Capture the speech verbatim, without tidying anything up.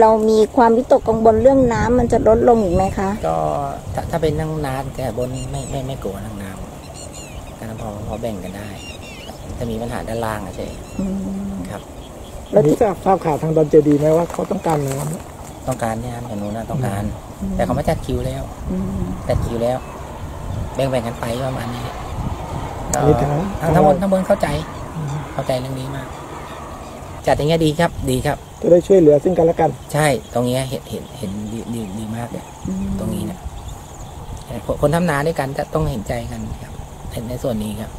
เรามีความวิตกกังวลเรื่องน้ำมันจะลดลงอีกไหมคะก็ถ้าเป็นนั่งน้ำแต่บนไม่ไม่ไม่กลัวนั่งน้ำการพอพอแบ่งกันได้จะมีปัญหาด้านล่างใช่ครับแล้วที่ทราบข่าวทางดอนเจดีไหมว่าเขาต้องการน้ำต้องการเนี่ยอย่างนู้นต้องการแต่เขาไม่จัดคิวแล้วจัดคิวแล้วแบ่งแบ่งกันไปประมาณนี้ทั้งบนทั้งบนเข้าใจเข้าใจเรื่องนี้มากจัดอย่างเงี้ยดีครับดีครับจะได้ช่วยเหลือซึ่งกันและกันใช่ตรงนี้เห็นเห็นเห็นดีดีดีมากเลยตรงนี้นะคนทำนาด้วยกันจะต้องเห็นใจกันครับในส่วนนี้ครับ